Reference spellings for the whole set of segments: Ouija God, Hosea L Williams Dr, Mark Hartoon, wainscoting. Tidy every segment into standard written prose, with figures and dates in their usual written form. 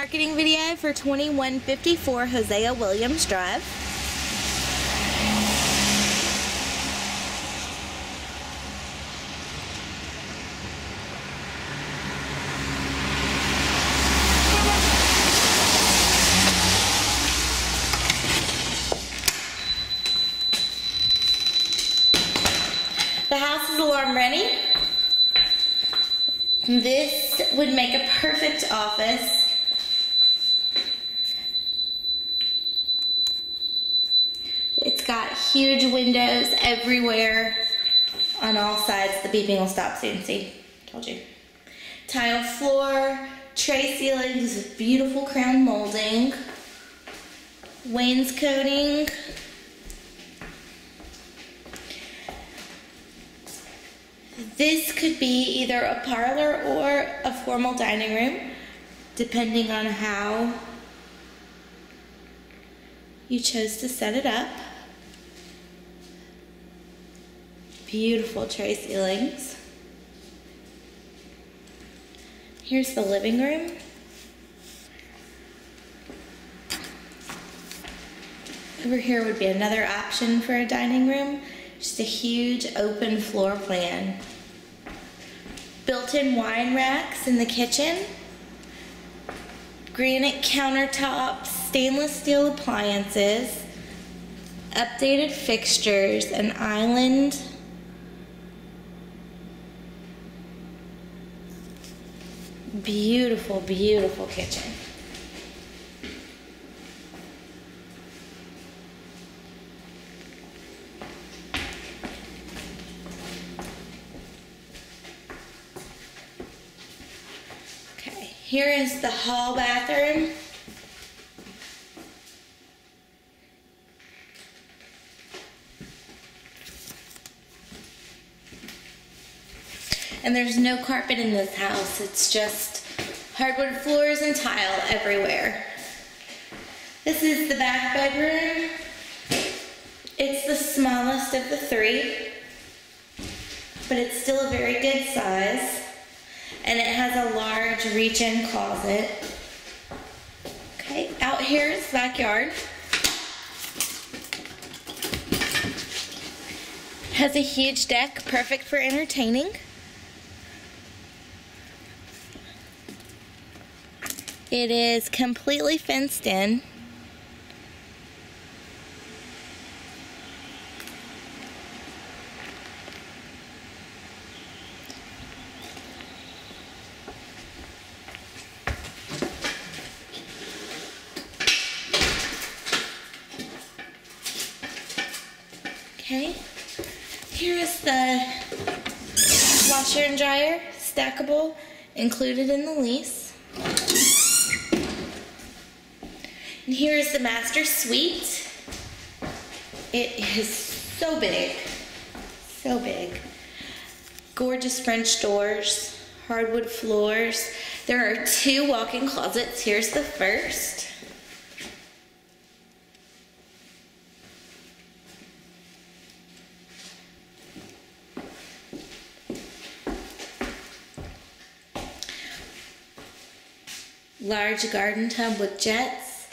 marketing video for 2154 Hosea Williams Drive. The house is alarm ready. This would make a perfect office. It's got huge windows everywhere on all sides. The beeping will stop soon. See, told you. Tile floor, tray ceilings with beautiful crown molding, wainscoting. This could be either a parlor or a formal dining room, depending on how you chose to set it up. Beautiful tray ceilings. Here's the living room. Over here would be another option for a dining room. Just a huge open floor plan. Built-in wine racks in the kitchen, granite countertops, stainless steel appliances, updated fixtures, an island, beautiful, beautiful kitchen. Here is the hall bathroom. And there's no carpet in this house. It's just hardwood floors and tile everywhere. This is the back bedroom. It's the smallest of the three, but it's still a very good size. And it has a large reach-in closet. Okay, out here is the backyard. It has a huge deck, perfect for entertaining. It is completely fenced in. Okay, here is the washer and dryer, stackable, included in the lease. And here is the master suite. It is so big, so big. Gorgeous French doors, hardwood floors. There are two walk-in closets. Here's the first. Large garden tub with jets,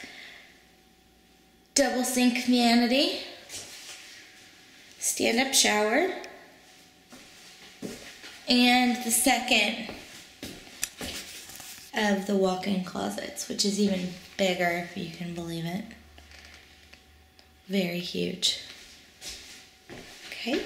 double sink vanity, stand-up shower, and the second of the walk-in closets, which is even bigger if you can believe it. Very huge. Okay.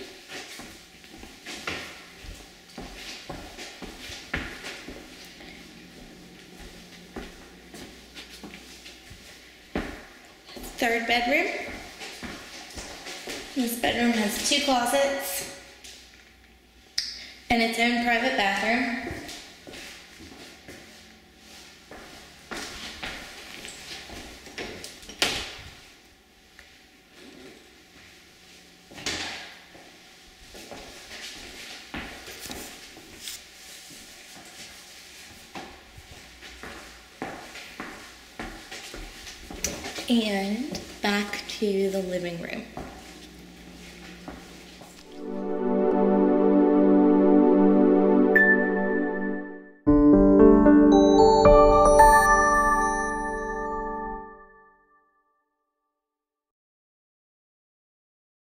Third bedroom. This bedroom has two closets and its own private bathroom. And back to the living room.